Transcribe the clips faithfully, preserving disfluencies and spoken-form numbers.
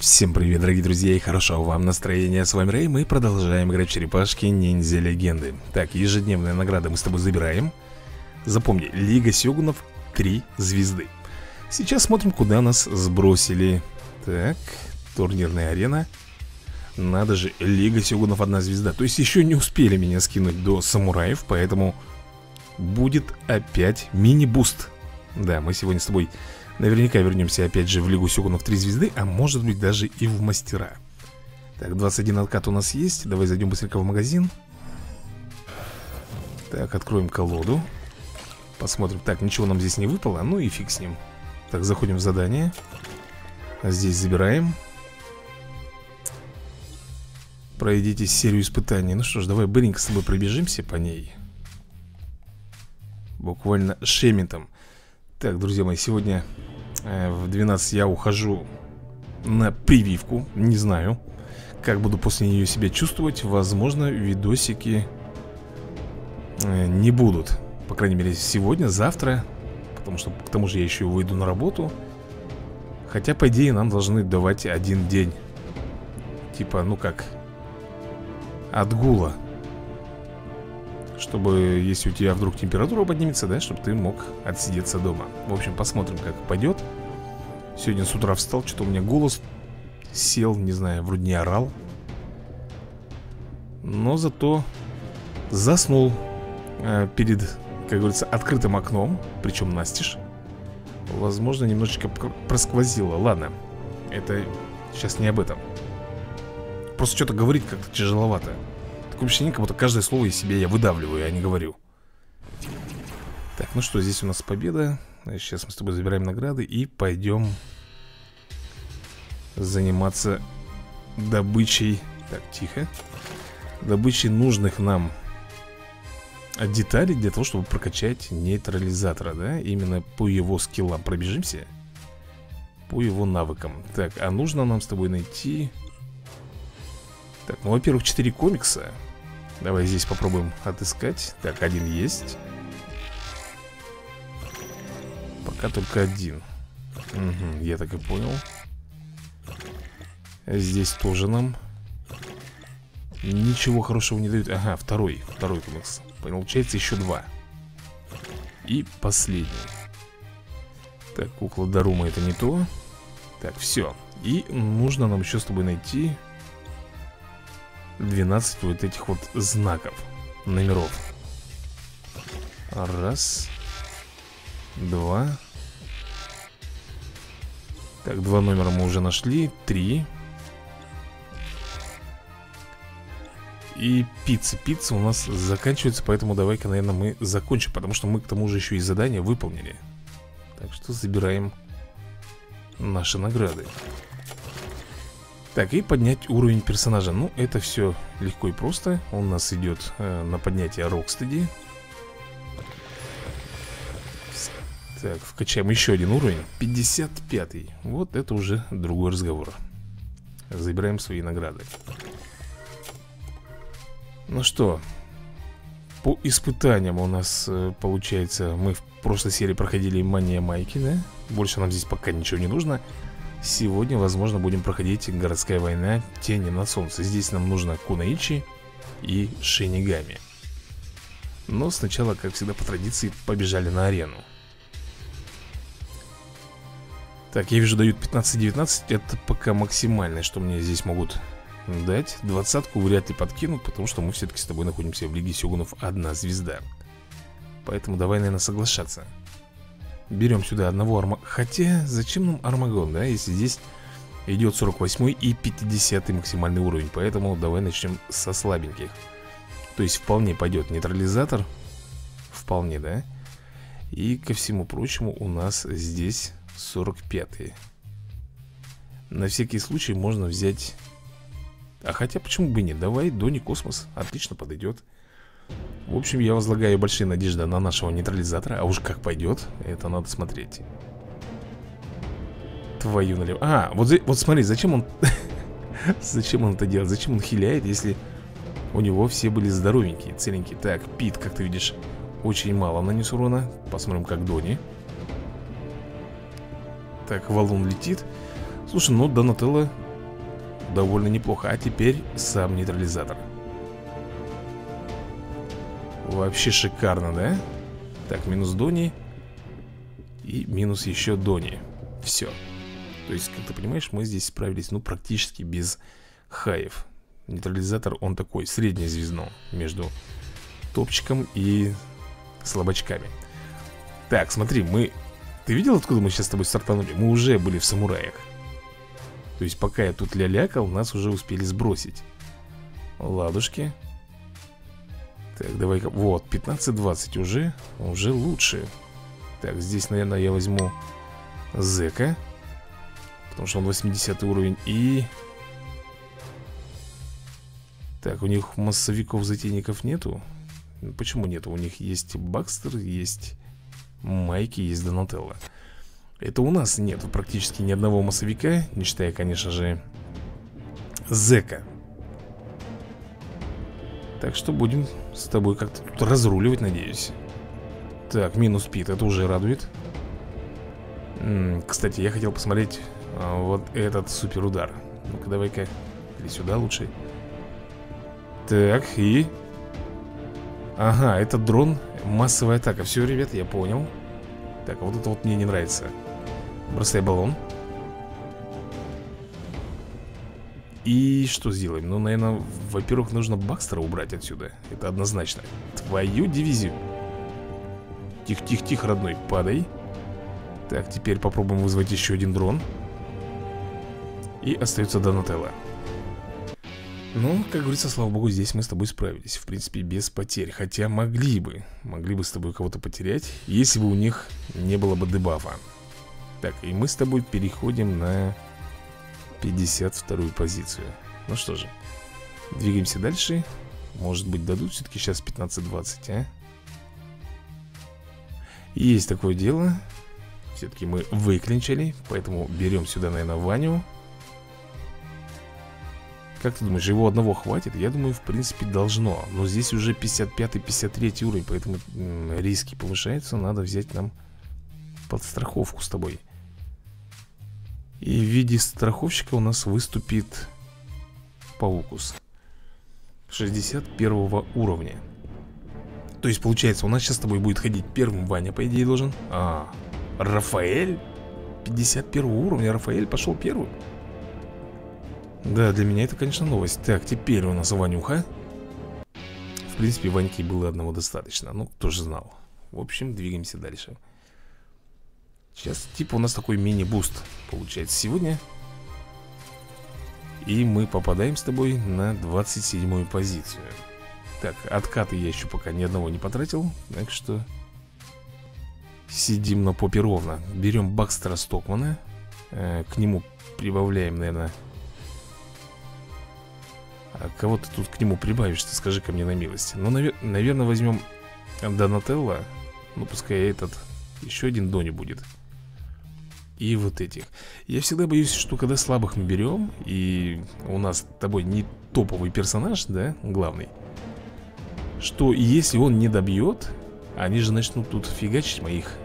Всем привет, дорогие друзья, и хорошего вам настроения. С вами Рэй, мы продолжаем играть в черепашки-ниндзя-легенды. Так, ежедневные награды мы с тобой забираем. Запомни, Лига Сёгунов три звезды. Сейчас смотрим, куда нас сбросили. Так, турнирная арена. Надо же, Лига Сёгунов одна звезда. То есть еще не успели меня скинуть до самураев, поэтому будет опять мини-буст. Да, мы сегодня с тобой... наверняка вернемся опять же в Лигу Сёгунов три звезды, а может быть даже и в мастера. Так, двадцать один откат у нас есть. Давай зайдем быстренько в магазин. Так, откроем колоду. Посмотрим. Так, ничего нам здесь не выпало, ну и фиг с ним. Так, заходим в задание. Здесь забираем. Пройдите серию испытаний. Ну что ж, давай быренько с тобой пробежимся по ней. Буквально шемитом. Так, друзья мои, сегодня э, в двенадцать я ухожу на прививку. Не знаю, как буду после нее себя чувствовать. Возможно, видосики э, не будут. По крайней мере, сегодня, завтра. Потому что, к тому же, я еще и выйду на работу. Хотя, по идее, нам должны давать один день. Типа, ну как, отгула. Чтобы, если у тебя вдруг температура поднимется, да, чтобы ты мог отсидеться дома. В общем, посмотрим, как пойдет. Сегодня с утра встал, что-то у меня голос сел, не знаю, вроде не орал. Но зато заснул э, перед, как говорится, открытым окном. Причем настежь. Возможно, немножечко просквозило. Ладно, это сейчас не об этом. Просто что-то говорить как-то тяжеловато. Ощущение, как будто каждое слово из себя я выдавливаю, а не говорю. Так, ну что, здесь у нас победа. Сейчас мы с тобой забираем награды и пойдем заниматься добычей. Так, тихо. Добычей нужных нам деталей для того, чтобы прокачать нейтрализатора, да? Именно по его скиллам пробежимся. По его навыкам. Так, а нужно нам с тобой найти... Так, ну, во-первых, четыре комикса. Давай здесь попробуем отыскать. Так, один есть. Пока только один. Угу, я так и понял. Здесь тоже нам ничего хорошего не дают. Ага, второй, второй комикс. Получается еще два. И последний. Так, кукла Дарума это не то. Так, все. И нужно нам еще с тобой найти двенадцать вот этих вот знаков, номеров. Раз. Два. Так, два номера мы уже нашли. Три. И пицца. Пицца у нас заканчивается, поэтому давай-ка, наверное, мы закончим. Потому что мы к тому же еще и задание выполнили. Так что забираем наши награды. Так, и поднять уровень персонажа. Ну, это все легко и просто. Он у нас идет э, на поднятие Рокстеди. Так, вкачаем еще один уровень. пятьдесят пятый. Вот это уже другой разговор. Забираем свои награды. Ну что, по испытаниям у нас э, получается... Мы в прошлой серии проходили Мания Майки, да? Больше нам здесь пока ничего не нужно. Сегодня, возможно, будем проходить городская война Тени на солнце. Здесь нам нужно Куноичи и Шинигами. Но сначала, как всегда, по традиции, побежали на арену. Так, я вижу, дают пятнадцать-девятнадцать. Это пока максимальное, что мне здесь могут дать. Двадцатку вряд ли подкинут, потому что мы все-таки с тобой находимся в Лиге Сёгунов одна звезда. Поэтому давай, наверное, соглашаться. Берем сюда одного арма... Хотя, зачем нам Армагон, да? Если здесь идет сорок восьмой и пятидесятый максимальный уровень. Поэтому давай начнем со слабеньких. То есть вполне пойдет нейтрализатор. Вполне, да? И ко всему прочему у нас здесь сорок пятый. На всякий случай можно взять... А хотя, почему бы и нет? Давай Дони Космос. Отлично подойдет. В общем, я возлагаю большие надежды на нашего нейтрализатора. А уж как пойдет, это надо смотреть. Твою налево. А, вот, вот смотри, зачем он... Зачем он это делает? Зачем он хиляет, если у него все были здоровенькие, целенькие? Так, Пит, как ты видишь, очень мало нанес урона. Посмотрим, как Дони. Так, валун летит. Слушай, ну Донателло довольно неплохо. А теперь сам нейтрализатор. Вообще шикарно, да? Так, минус Дони. И минус еще Дони. Все. То есть, как ты понимаешь, мы здесь справились, ну, практически без хаев. Нейтрализатор, он такой, среднее звездно между топчиком и слабачками. Так, смотри, мы... Ты видел, откуда мы сейчас с тобой стартанули? Мы уже были в самураях. То есть, пока я тут лялякал, нас уже успели сбросить. Ладушки. Так, давай-ка... Вот, пятнадцать двадцать уже. Уже лучше. Так, здесь, наверное, я возьму Зека. Потому что он восьмидесятый уровень. И... Так, у них массовиков-затейников нету. Ну, почему нету? У них есть Бакстер, есть Майки, есть Донателло. Это у нас нету практически ни одного массовика, не считая, конечно же, Зека. Так что будем с тобой как-то тут разруливать, надеюсь. Так, минус Пит, это уже радует. М-м, Кстати, я хотел посмотреть а, вот этот суперудар. Ну-ка, давай-ка, или сюда лучше. Так, и... Ага, это дрон, массовая атака. Все, ребят, я понял. Так, вот это вот мне не нравится. Бросай баллон. И что сделаем? Ну, наверное, во-первых, нужно Бакстера убрать отсюда. Это однозначно. Твою дивизию. Тихо-тихо-тихо, родной, падай. Так, теперь попробуем вызвать еще один дрон. И остается Донателло. Ну, как говорится, слава богу, здесь мы с тобой справились. В принципе, без потерь. Хотя могли бы. Могли бы с тобой кого-то потерять, если бы у них не было бы дебафа. Так, и мы с тобой переходим на пятьдесят вторую позицию. Ну что же, двигаемся дальше. Может быть, дадут все-таки сейчас пятнадцать двадцать, а? Есть такое дело. Все-таки мы выклинчили. Поэтому берем сюда, наверное, Ваню. Как ты думаешь, его одного хватит? Я думаю, в принципе, должно. Но здесь уже пятьдесят пятый, пятьдесят третий уровень, поэтому риски повышаются. Надо взять нам подстраховку с тобой. И в виде страховщика у нас выступит Паукус шестьдесят первого уровня. То есть, получается, у нас сейчас с тобой будет ходить первым Ваня, по идее, должен. А, Рафаэль пятьдесят первого уровня, Рафаэль пошел первым. Да, для меня это, конечно, новость. Так, теперь у нас Ванюха. В принципе, Ваньки было одного достаточно. Ну, кто же знал. В общем, двигаемся дальше. Сейчас, типа, у нас такой мини-буст получается сегодня. И мы попадаем с тобой на двадцать седьмую позицию. Так, откаты я еще пока ни одного не потратил. Так что сидим на попе ровно. Берем Бакстера Стокмана. К нему прибавляем, наверное... А кого ты тут к нему прибавишь, ты скажи ко мне на милость. Ну, навер наверное, возьмем Донателло. Ну, пускай этот, еще один Дони будет. И вот этих. Я всегда боюсь, что когда слабых мы берем, и у нас с тобой не топовый персонаж, да, главный, что если он не добьет, они же начнут тут фигачить моих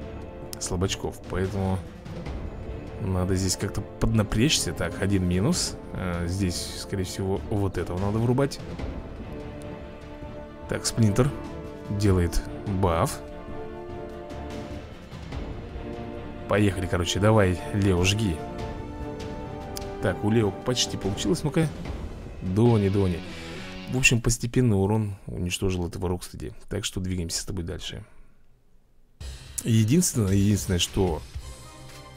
слабачков. Поэтому... Надо здесь как-то поднапрячься. Так, один минус. а, Здесь, скорее всего, вот этого надо вырубать. Так, Сплинтер делает баф. Поехали, короче, давай, Лео, жги. Так, у Лео почти получилось, ну-ка. Дони, Дони. В общем, постепенно урон уничтожил этого Рокстеди. Так что двигаемся с тобой дальше. Единственное, единственное, что...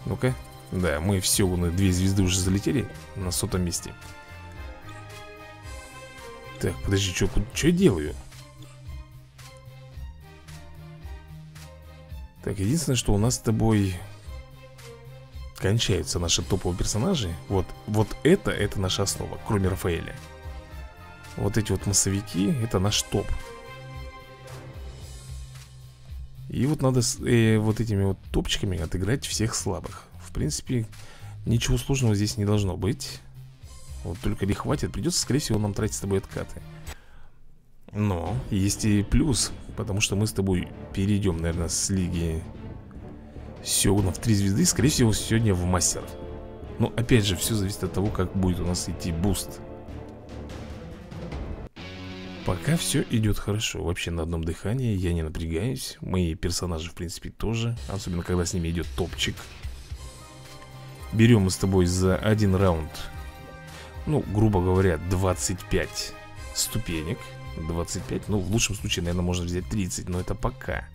Ну-ка. Да, мы все, вон, две звезды уже залетели на сотом месте. Так, подожди, что я делаю? Так, единственное, что у нас с тобой кончаются наши топовые персонажи. Вот, вот это, это наша основа, кроме Рафаэля. Вот эти вот массовики, это наш топ. И вот надо с, э, вот этими вот топчиками отыграть всех слабых. В принципе, ничего сложного здесь не должно быть. Вот только не хватит. Придется, скорее всего, нам тратить с тобой откаты. Но есть и плюс. Потому что мы с тобой перейдем, наверное, с Лиги Сёгунов три звезды, скорее всего, сегодня в Мастеров. Но опять же, все зависит от того, как будет у нас идти буст. Пока все идет хорошо. Вообще на одном дыхании, я не напрягаюсь. Мои персонажи, в принципе, тоже. Особенно, когда с ними идет топчик. Берем мы с тобой за один раунд, ну, грубо говоря, двадцать пять ступенек. двадцать пять, ну, в лучшем случае, наверное, можно взять тридцать, но это пока.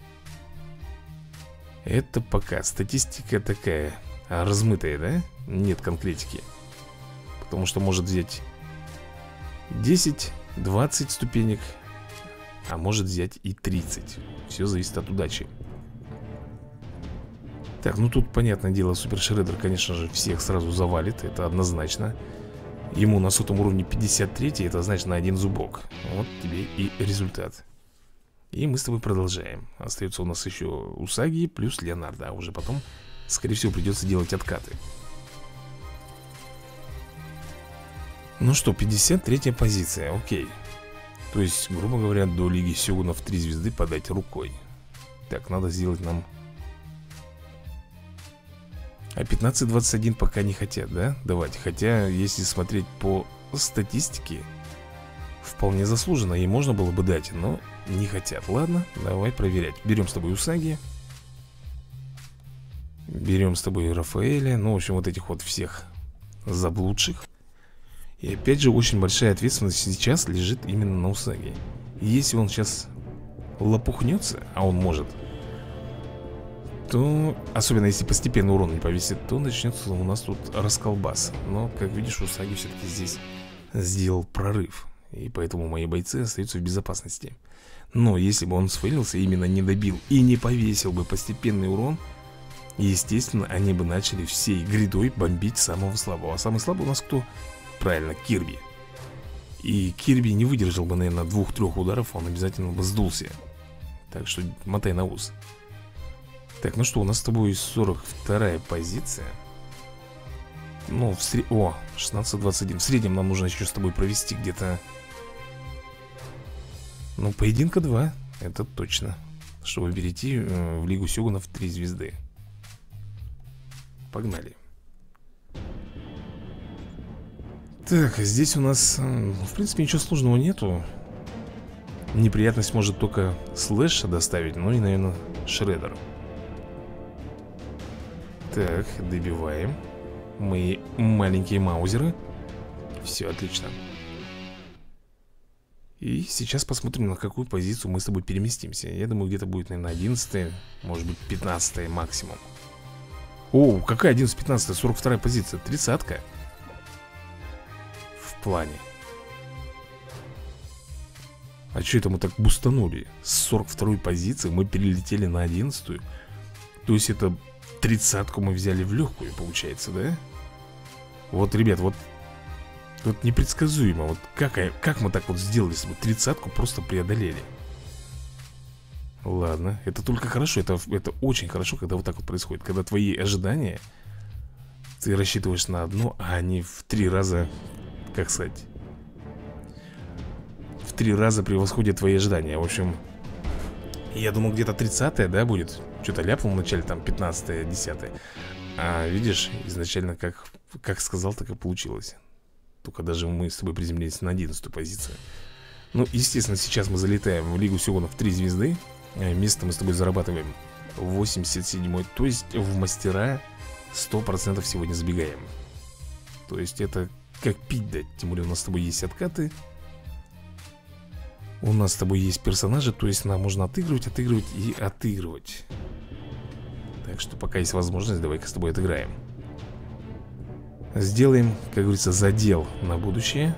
Это пока. Статистика такая, размытая, да? Нет конкретики. Потому что может взять десять, двадцать ступенек, а может взять и тридцать. Все зависит от удачи. Так, ну тут, понятное дело, Супер Шреддер, конечно же, всех сразу завалит. Это однозначно. Ему на сотом уровне пятьдесят три, это значит на один зубок. Вот тебе и результат. И мы с тобой продолжаем. Остается у нас еще Усаги плюс Леонардо. А уже потом, скорее всего, придется делать откаты. Ну что, пятьдесят третья позиция, окей. То есть, грубо говоря, до Лиги Сёгунов три звезды подать рукой. Так, надо сделать нам... А пятнадцать двадцать один пока не хотят, да, давать. Хотя, если смотреть по статистике, вполне заслуженно, и можно было бы дать, но не хотят. Ладно, давай проверять. Берем с тобой Усаги. Берем с тобой Рафаэля. Ну, в общем, вот этих вот всех заблудших. И опять же, очень большая ответственность сейчас лежит именно на Усаги. Если он сейчас лопухнется, а он может, то, особенно если постепенно урон не повесит, то начнется у нас тут расколбас. Но, как видишь, Усаги все-таки здесь сделал прорыв, и поэтому мои бойцы остаются в безопасности. Но если бы он сфейлился, именно не добил и не повесил бы постепенный урон, естественно, они бы начали всей грядой бомбить самого слабого. А самый слабый у нас кто? Правильно, Кирби. И Кирби не выдержал бы, наверное, двух-трех ударов, он обязательно бы сдулся. Так что мотай на ус. Так, ну что, у нас с тобой сорок вторая позиция. Ну, в сре... О, шестнадцать двадцать один. В среднем нам нужно еще с тобой провести где-то... Ну, поединка два, это точно. Чтобы перейти в Лигу Сёгунов три звезды. Погнали. Так, здесь у нас, в принципе, ничего сложного нету. Неприятность может только слэша доставить, ну и, наверное, Шреддер. Так, добиваем. Мы маленькие маузеры. Все, отлично. И сейчас посмотрим, на какую позицию мы с тобой переместимся. Я думаю, где-то будет, наверное, одиннадцатая, может быть, пятнадцатая максимум. О, какая одиннадцать пятнадцать, сорок вторая позиция, тридцатка. В плане. А что это мы так бустанули? С сорок второй позиции мы перелетели на одиннадцатую. То есть это... тридцатку мы взяли в легкую, получается, да? Вот, ребят, вот, вот непредсказуемо. Вот как, как мы так вот сделали, если бы тридцатку просто преодолели? Ладно, это только хорошо, это, это очень хорошо, когда вот так вот происходит. Когда твои ожидания, ты рассчитываешь на одно, а они в три раза, как сказать, в три раза превосходят твои ожидания. В общем, я думал, где-то тридцатая, да, будет? Что-то ляпнул вначале, там пятнадцатое, десятое. А видишь, изначально как, как сказал, так и получилось. Только даже мы с тобой приземлились на одиннадцатую позицию. Ну, естественно, сейчас мы залетаем в Лигу Сёгунов три звезды. Место мы с тобой зарабатываем восемьдесят седьмое. То есть в мастера сто процентов сегодня забегаем. То есть это как пить дать. Тем более у нас с тобой есть откаты. У нас с тобой есть персонажи, то есть нам можно отыгрывать, отыгрывать и отыгрывать. Так что пока есть возможность, давай-ка с тобой отыграем. Сделаем, как говорится, задел на будущее.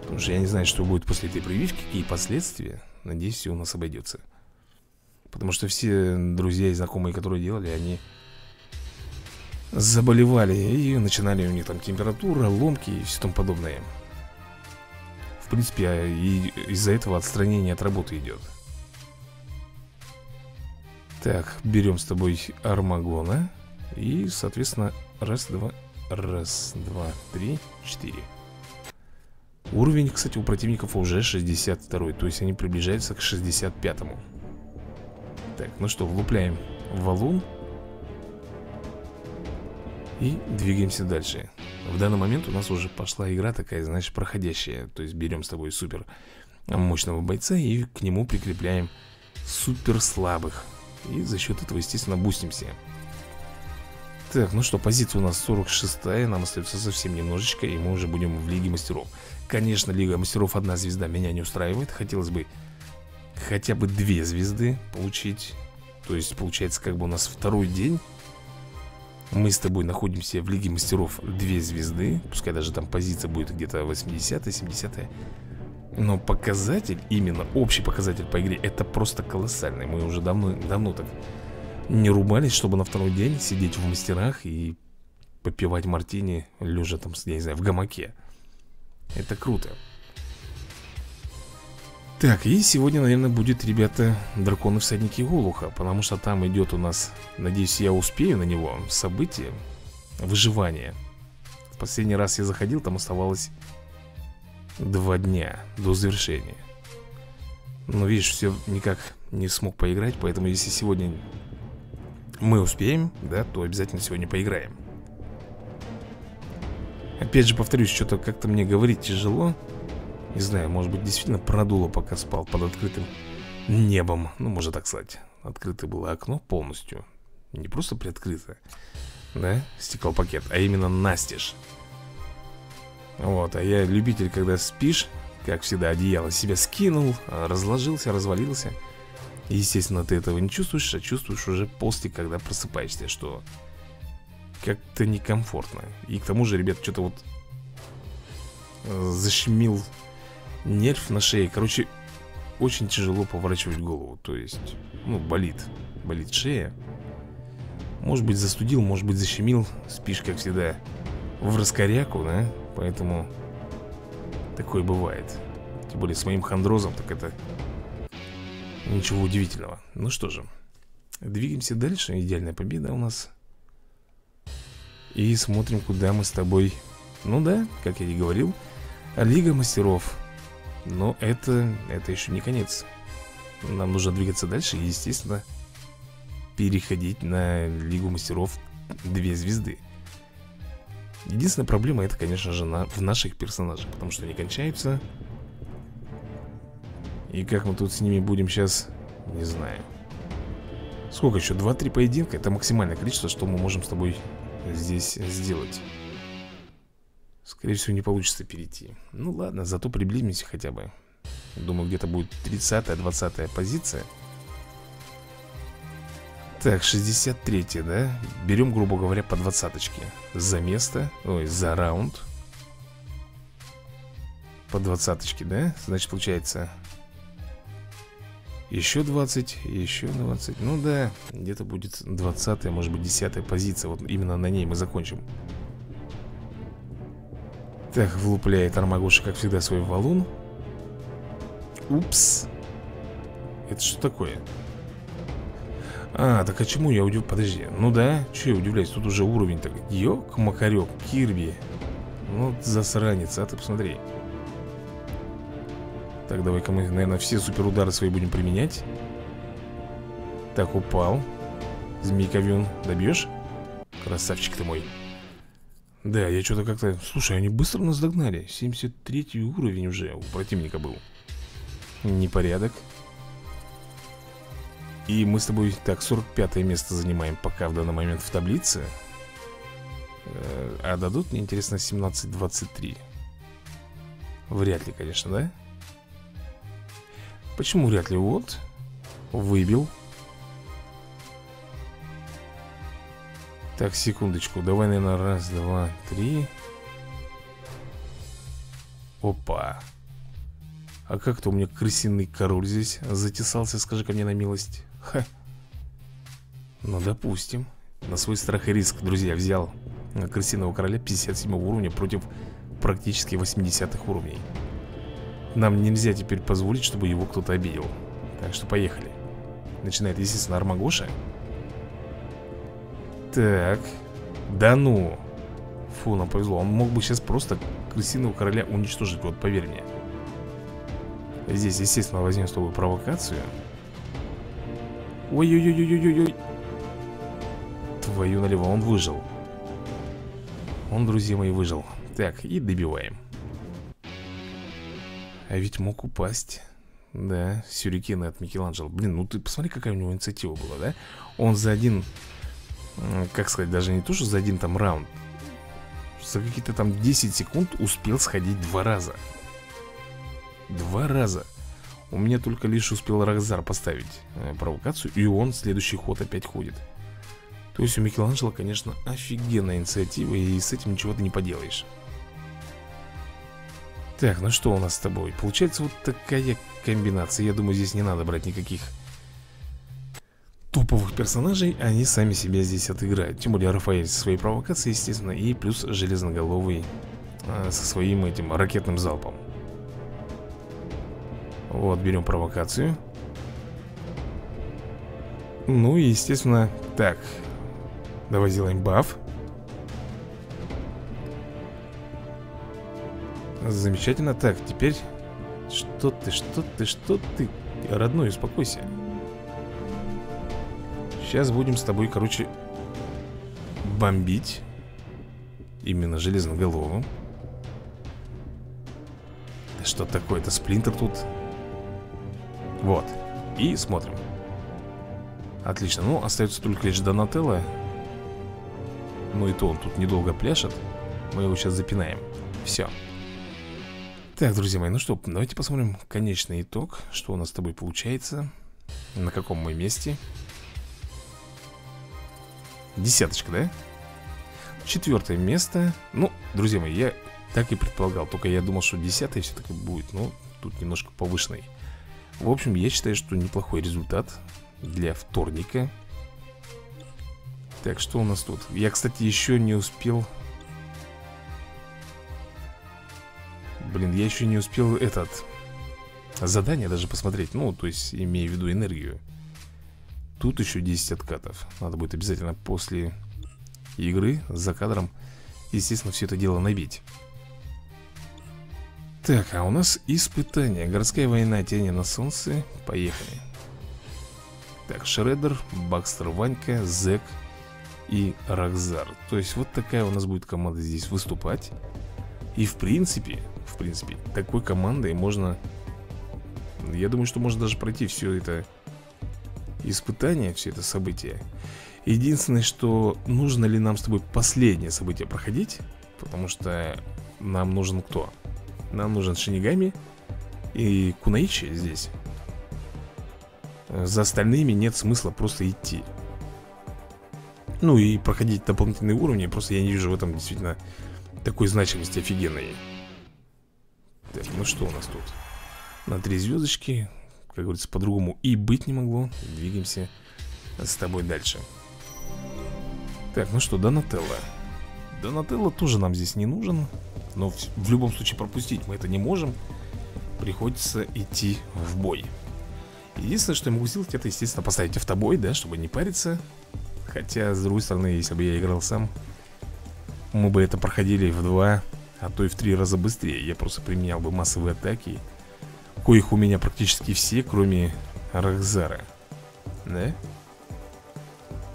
Потому что я не знаю, что будет после этой прививки, какие последствия. Надеюсь, все у нас обойдется. Потому что все друзья и знакомые, которые делали, они заболевали. И начинали у них там температура, ломки и все тому подобное. В принципе, из-за этого отстранение от работы идет. Так, берем с тобой Армагона. И, соответственно, раз, два, раз, два, три, четыре. Уровень, кстати, у противников уже шестьдесят второй. То есть они приближаются к шестьдесят пятому. Так, ну что, влупляем валун. И двигаемся дальше. В данный момент у нас уже пошла игра такая, знаешь, проходящая. То есть берем с тобой супер мощного бойца и к нему прикрепляем супер слабых. И за счет этого, естественно, бустимся. Так, ну что, позиция у нас сорок шестая. Нам остается совсем немножечко, и мы уже будем в Лиге Мастеров. Конечно, Лига Мастеров одна звезда меня не устраивает. Хотелось бы хотя бы две звезды получить. То есть, получается, как бы у нас второй день. Мы с тобой находимся в Лиге Мастеров две звезды. Пускай даже там позиция будет где-то восьмидесятая, семидесятая. Но показатель, именно общий показатель по игре, это просто колоссальный. Мы уже давно, давно так не рубались, чтобы на второй день сидеть в мастерах и попивать мартини, лежа там, я не знаю, в гамаке. Это круто. Так, и сегодня, наверное, будет, ребята, драконы всадники Олуха. Потому что там идет у нас, надеюсь, я успею на него, событие выживание. В последний раз я заходил, там оставалось два дня до завершения. Но, видишь, все никак не смог поиграть. Поэтому, если сегодня мы успеем, да, то обязательно сегодня поиграем. Опять же, повторюсь, что-то как-то мне говорить тяжело. Не знаю, может быть, действительно продуло, пока спал под открытым небом. Ну, можно так сказать. Открыто было окно полностью. Не просто приоткрыто, да, стеклопакет, а именно настежь. Вот, а я любитель, когда спишь, как всегда, одеяло себя скинул, разложился, развалился. Естественно, ты этого не чувствуешь, а чувствуешь уже после, когда просыпаешься, что как-то некомфортно. И к тому же, ребят, что-то вот защемил нерв на шее. Короче, очень тяжело поворачивать голову. То есть, ну, болит. Болит шея. Может быть, застудил, может быть, защемил. Спишь, как всегда, в раскоряку, да? Поэтому такое бывает. Тем более с моим хондрозом, так это ничего удивительного. Ну что же, двигаемся дальше. Идеальная победа у нас. И смотрим, куда мы с тобой. Ну да, как я и говорил, Лига Мастеров. Но это, это еще не конец. Нам нужно двигаться дальше и, естественно, переходить на Лигу Мастеров две звезды. Единственная проблема, это, конечно же, на, в наших персонажах. Потому что они кончаются. И как мы тут с ними будем сейчас, не знаю. Сколько еще? два-три поединка. Это максимальное количество, что мы можем с тобой здесь сделать. Скорее всего, не получится перейти. Ну ладно, зато приблизимся хотя бы. Думаю, где-то будет тридцатая-двадцатая позиция. Так, шестьдесят третья, да? Берем, грубо говоря, по двадцаточке. За место, ой, за раунд. По двадцаточке, да? Значит, получается еще двадцать, еще двадцать. Ну да, где-то будет двадцатая, может быть, десятая позиция. Вот именно на ней мы закончим. Так, влупляет Армагоша, как всегда, свой валун. Упс. Это что такое? А, так а чему я удивляюсь? Подожди, ну да, че я удивляюсь, тут уже уровень так. Ёк-макарёк, Кирби. Ну, засранец, а ты посмотри. Так, давай-ка мы, наверное, все суперудары свои будем применять. Так, упал. Змейковен, добьешь? Красавчик ты мой. Да, я что-то как-то... Слушай, они быстро нас догнали. семьдесят третий уровень уже у противника был. Непорядок. И мы с тобой, так, сорок пятое место занимаем пока в данный момент в таблице. А дадут, мне интересно, семнадцать двадцать три. Вряд ли, конечно, да? Почему вряд ли? Вот, выбил. Так, секундочку, давай, наверное, раз, два, три. Опа. А как-то у меня крысиный король здесь затесался, скажи ко мне на милость. Ха. Ну, допустим. На свой страх и риск, друзья, взял крысиного короля пятьдесят седьмого уровня против практически восьмидесятых уровней. Нам нельзя теперь позволить, чтобы его кто-то обидел. Так что поехали. Начинает, естественно, Армагоша. Так. Да ну. Фу, нам повезло. Он мог бы сейчас просто крысиного короля уничтожить, вот поверь мне. Здесь, естественно, возьмем с тобой провокацию. Ой-ой-ой-ой-ой-ой. Твою налево, он выжил. Он, друзья мои, выжил. Так, и добиваем. А ведь мог упасть. Да, сюрикены от Микеланджело. Блин, ну ты посмотри, какая у него инициатива была, да? Он за один, как сказать, даже не то, что за один там раунд, за какие-то там десять секунд успел сходить два раза. Два раза. У меня только лишь успел Рокстеди поставить провокацию, и он следующий ход опять ходит. То есть у Микеланджело, конечно, офигенная инициатива, и с этим ничего ты не поделаешь. Так, ну что у нас с тобой? Получается вот такая комбинация. Я думаю, здесь не надо брать никаких топовых персонажей. Они сами себя здесь отыграют. Тем более Рафаэль со своей провокацией, естественно. И плюс Железноголовый э, со своим этим ракетным залпом. Вот, берем провокацию. Ну и, естественно, так. Давай сделаем баф. Замечательно. Так, теперь... Что ты, что ты, что ты? Родной, успокойся. Сейчас будем с тобой, короче, бомбить. Именно Железноголовым. Что такое-то? Сплинтер тут. Вот. И смотрим. Отлично. Ну, остается только лишь Донателло. Ну и то он тут недолго пляшет. Мы его сейчас запинаем. Все. Так, друзья мои, ну что, давайте посмотрим конечный итог. Что у нас с тобой получается. На каком мы месте. Десяточка, да? Четвертое место. Ну, друзья мои, я так и предполагал. Только я думал, что десятое все-таки будет. Но тут немножко повышенный. В общем, я считаю, что неплохой результат для вторника. Так, что у нас тут? Я, кстати, еще не успел... Блин, я еще не успел этот задание даже посмотреть. Ну, то есть, имея в виду энергию. Тут еще десять откатов. Надо будет обязательно после игры за кадром, естественно, все это дело набить. Так, а у нас испытание. Городская война, тени на солнце. Поехали. Так, Шреддер, Бакстер Ванька, Зек и Рокстеди. То есть, вот такая у нас будет команда здесь выступать. И в принципе... В принципе, такой командой можно... Я думаю, что можно даже пройти все это испытание, все это событие. Единственное, что нужно ли нам с тобой последнее событие проходить. Потому что нам нужен кто? Нам нужен Шинигами и Куноичи здесь. За остальными нет смысла просто идти. Ну и проходить дополнительные уровни. Просто я не вижу в этом действительно такой значимости офигенной. Так, ну что у нас тут? На три звездочки, как говорится, по-другому и быть не могло. Двигаемся с тобой дальше. Так, ну что, Донателло. Донателло тоже нам здесь не нужен. Но в, в любом случае пропустить мы это не можем. Приходится идти в бой. Единственное, что я могу сделать, это, естественно, поставить автобой, да, чтобы не париться. Хотя, с другой стороны, если бы я играл сам, мы бы это проходили в два... А то и в три раза быстрее. Я просто применял бы массовые атаки, коих у меня практически все, кроме Рокстеди. Да?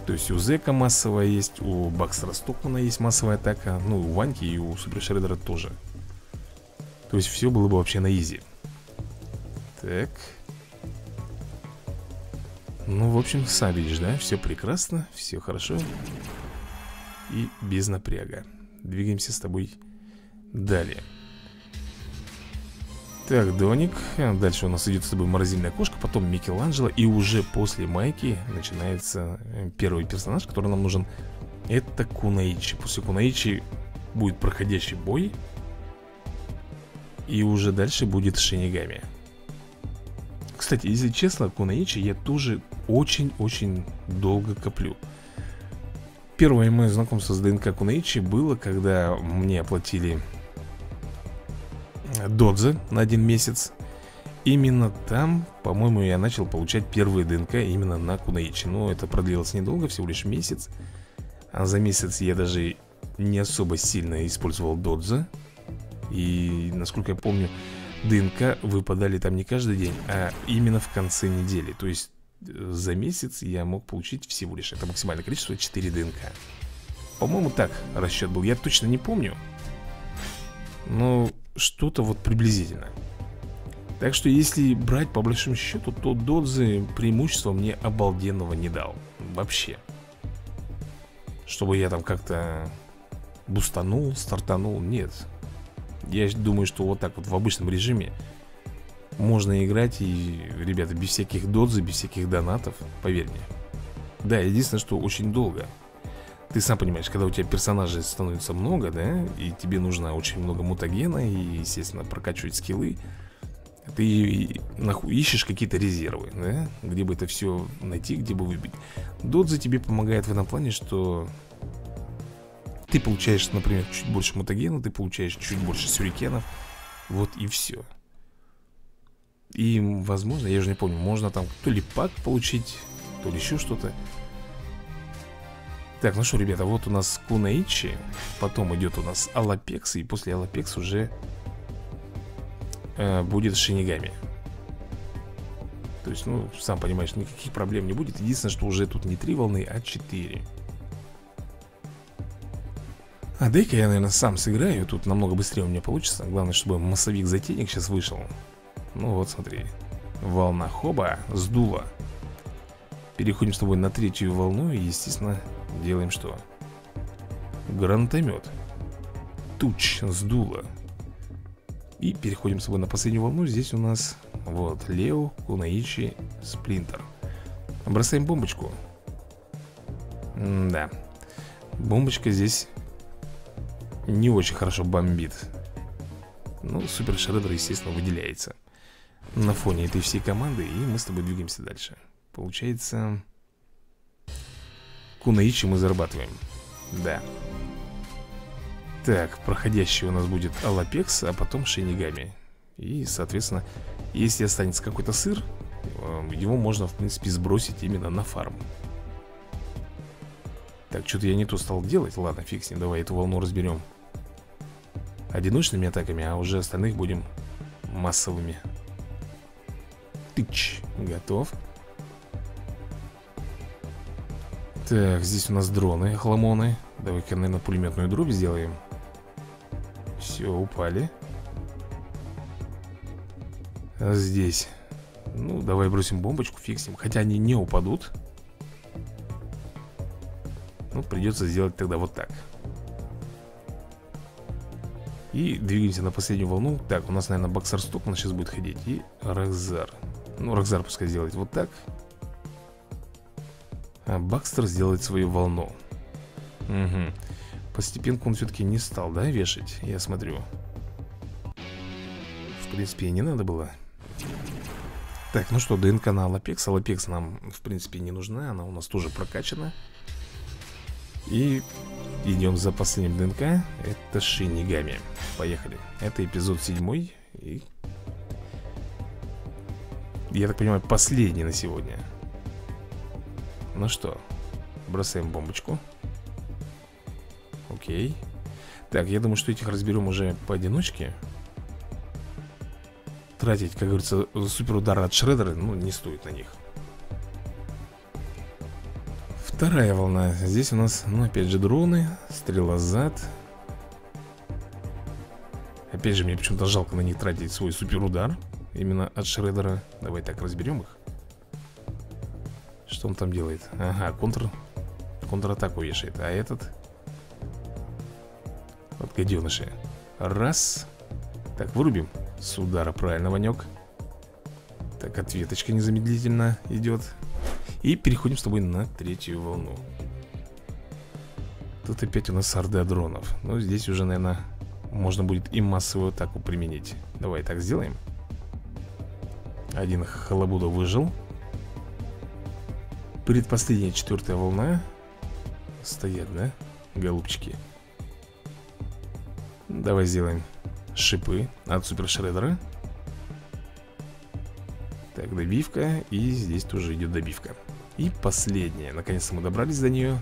То есть у Зека массовая есть, у Бакстера Стокмана есть массовая атака. Ну, у Ваньки и у Супер Шреддера тоже. То есть все было бы вообще на изи. Так. Ну, в общем, сам видишь, да? Все прекрасно, все хорошо. И без напряга. Двигаемся с тобой далее. Так, Доник. Дальше у нас идет с тобой Морозильная кошка, потом Микеланджело. И уже после Майки начинается первый персонаж, который нам нужен. Это Куноичи. После Куноичи будет проходящий бой. И уже дальше будет Шинигами. Кстати, если честно, Куноичи я тоже очень-очень долго коплю. Первое мое знакомство с ДНК Куноичи было, когда мне оплатили Додзе на один месяц. Именно там, по-моему, я начал получать первые ДНК именно на Куноичи. Но это продлилось недолго, всего лишь месяц. А за месяц я даже не особо сильно использовал Додзе. И, насколько я помню, ДНК выпадали там не каждый день, а именно в конце недели. То есть... За месяц я мог получить всего лишь, это максимальное количество, четыре ДНК. По-моему, так расчет был. Я точно не помню. Но что-то вот приблизительно. Так что если брать по большому счету, то Додзе преимущества мне обалденного не дал. Вообще. Чтобы я там как-то бустанул, стартанул. Нет. Я думаю, что вот так вот в обычном режиме можно играть. И, ребята, без всяких Додзе, без всяких донатов. Поверь мне. Да, единственное, что очень долго. Ты сам понимаешь, когда у тебя персонажей становится много, да, и тебе нужно очень много мутагена и, естественно, прокачивать скиллы, ты нахуй ищешь какие-то резервы, да, где бы это все найти, где бы выбить. Додзе тебе помогает в этом плане, что ты получаешь, например, чуть больше мутагена, ты получаешь чуть больше сюрикенов, вот и все. И, возможно, я уже не помню, можно там то ли пак получить, то ли еще что-то. Так, ну что, ребята, вот у нас Куноичи, потом идет у нас Алапекс, и после Алапекс уже э, будет Шинигами. То есть, ну, сам понимаешь, никаких проблем не будет. Единственное, что уже тут не три волны, а четыре. А дай-ка я, наверное, сам сыграю. Тут намного быстрее у меня получится. Главное, чтобы массовик-затейник сейчас вышел. Ну вот, смотри. Волна хоба сдула. Переходим с тобой на третью волну и, естественно, делаем что? Гранатомет. Туч сдуло. И переходим с тобой на последнюю волну. Здесь у нас вот Лео, Куноичи, Сплинтер. Бросаем бомбочку. М да. Бомбочка здесь не очень хорошо бомбит. Ну, Супер Шреддер, естественно, выделяется на фоне этой всей команды. И мы с тобой двигаемся дальше. Получается, Куноичи мы зарабатываем. Да. Так, проходящий у нас будет Алапекс, а потом Шинигами. И, соответственно, если останется какой-то сыр, его можно, в принципе, сбросить именно на фарм. Так, что-то я не то стал делать. Ладно, фиг с ним, давай эту волну разберем одиночными атаками, а уже остальных будем массовыми. Тыч, готов. Так, здесь у нас дроны, хламоны. Давай-ка, наверное, пулеметную дробь сделаем. Все, упали. А здесь. Ну, давай бросим бомбочку, фиксим. Хотя они не упадут. Ну, придется сделать тогда вот так. И двигаемся на последнюю волну. Так, у нас, наверное, Бакстер Стокман сейчас будет ходить. И Рокзар. Ну, Рокзар пускай сделает вот так. А Бакстер сделает свою волну. Угу. Постепенку он все-таки не стал, да, вешать? Я смотрю. В принципе, и не надо было. Так, ну что, ДНК на Алапекс. Алапекс нам, в принципе, не нужна. Она у нас тоже прокачана. И идем за последним ДНК. Это Шинигами. Поехали. Это эпизод седьмой. И... я так понимаю, последний на сегодня. Ну что, бросаем бомбочку. Окей. Так, я думаю, что этих разберем уже поодиночке. Тратить, как говорится, суперудар от Шреддера, ну, не стоит на них. Вторая волна. Здесь у нас, ну, опять же, дроны. Стрела зад. Опять же, мне почему-то жалко на них тратить свой суперудар. Именно от Шреддера. Давай так, разберем их. Что он там делает? Ага, контр... контратаку вешает. А этот? Вот гаденыши. Раз. Так, вырубим. С удара, правильно, Ванек. Так, ответочка незамедлительно идет. И переходим с тобой на третью волну. Тут опять у нас орда дронов. Ну, здесь уже, наверное, можно будет и массовую атаку применить. Давай так сделаем. Один халабуда выжил. Предпоследняя четвертая волна. Стоят, да, голубчики? Давай сделаем шипы от Супер Шреддера. Так, добивка. И здесь тоже идет добивка. И последняя. Наконец-то мы добрались до нее.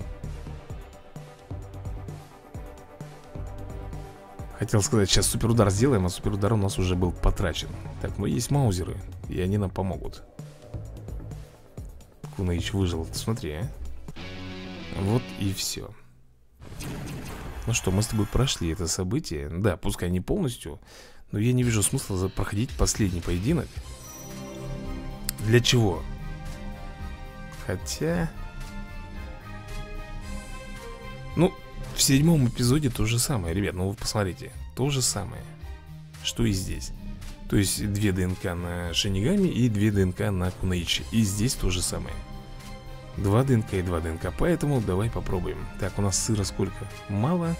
Хотел сказать, сейчас суперудар сделаем, а суперудар у нас уже был потрачен. Так, ну есть маузеры, и они нам помогут. Куноич выжил, смотри, а. Вот и все. Ну что, мы с тобой прошли это событие. Да, пускай не полностью, но я не вижу смысла проходить последний поединок. Для чего? Хотя... Ну, в седьмом эпизоде то же самое, ребят. Ну вы посмотрите, то же самое, что и здесь. То есть две ДНК на Шинигами и две ДНК на Куноичи. И здесь то же самое. Два ДНК и два ДНК, поэтому давай попробуем. Так, у нас сыра сколько? Мало.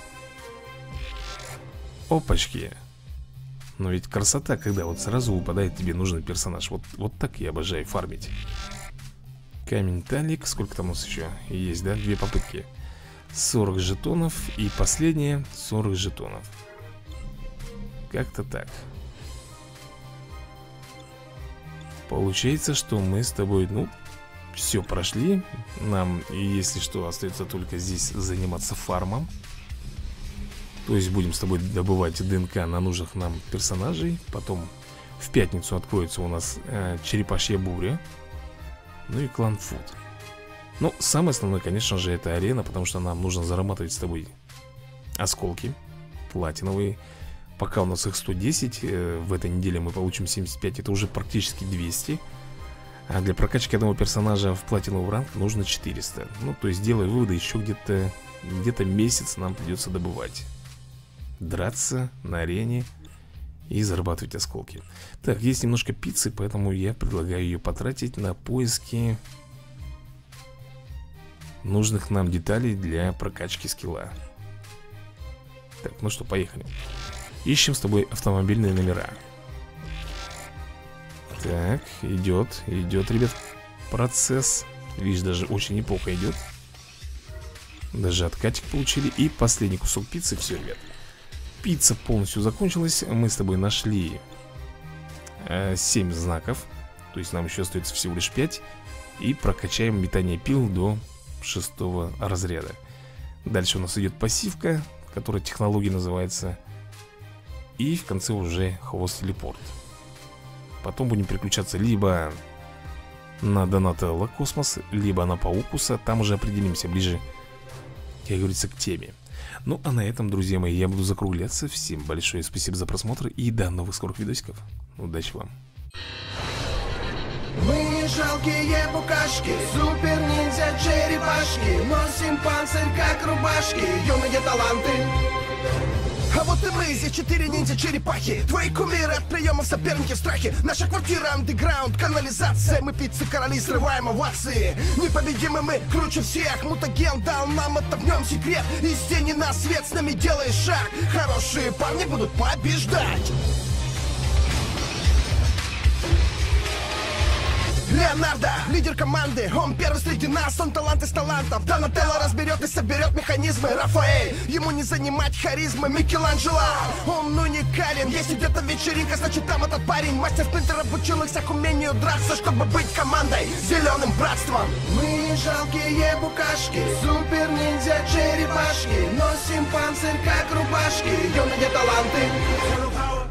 Опачки. Но ведь красота, когда вот сразу выпадает тебе нужный персонаж. Вот, вот так я обожаю фармить. Камень талик. Сколько там у нас еще? Есть, да? Две попытки. сорок жетонов. И последнее сорок жетонов. Как-то так. Получается, что мы с тобой, ну, все прошли. Нам, если что, остается только здесь заниматься фармом. То есть будем с тобой добывать ДНК на нужных нам персонажей. Потом в пятницу откроется у нас э, черепашья буря. Ну и клан Фуд. Ну, самое основное, конечно же, это арена. Потому что нам нужно зарабатывать с тобой осколки платиновые. Пока у нас их сто десять, э, в этой неделе мы получим семьдесят пять, это уже практически двести. А для прокачки одного персонажа в платиновый ранг нужно четыреста. Ну, то есть, делая выводы, еще где-то где-то месяц нам придется добывать. Драться на арене и зарабатывать осколки. Так, есть немножко пиццы, поэтому я предлагаю ее потратить на поиски нужных нам деталей для прокачки скилла. Так, ну что, поехали. Ищем с тобой автомобильные номера. Так, идет, идет, ребят, процесс. Видишь, даже очень неплохо идет. Даже откатик получили. И последний кусок пиццы. Все, ребят, пицца полностью закончилась. Мы с тобой нашли э, семь знаков. То есть нам еще остается всего лишь пять. И прокачаем метание пил до шестого разряда. Дальше у нас идет пассивка, которая технология называется. И в конце уже хвост-телепорт. Потом будем переключаться либо на Донателло Космос, либо на Паукуса. Там уже определимся ближе, как говорится, к теме. Ну а на этом, друзья мои, я буду закругляться. Всем большое спасибо за просмотр и до новых скорых видосиков. Удачи вам. Мы жалкие букашки, супер ниндзя черепашки. Носим панцирь как рубашки, юные таланты. А вот и мы, здесь четыре ниндзя-черепахи. Твои кумиры от приема соперники в страхе. Наша квартира андеграунд, канализация. Мы пиццы-короли, срываем овации. Непобедимы мы, круче всех. Мутаген дал нам, это в нем секрет. Из тени на свет, с нами делаешь шаг. Хорошие парни будут побеждать. Леонардо, лидер команды, он первый среди нас, он талант из талантов. Донателло разберет и соберет механизмы. Рафаэль, ему не занимать харизмы. Микеланджело, он уникален. Если где-то вечеринка, значит там этот парень. Мастер Пинтер обучил их всех умению драться, чтобы быть командой, зеленым братством. Мы жалкие букашки, супер ниндзя черепашки. Носим панцирь как рубашки, юные таланты.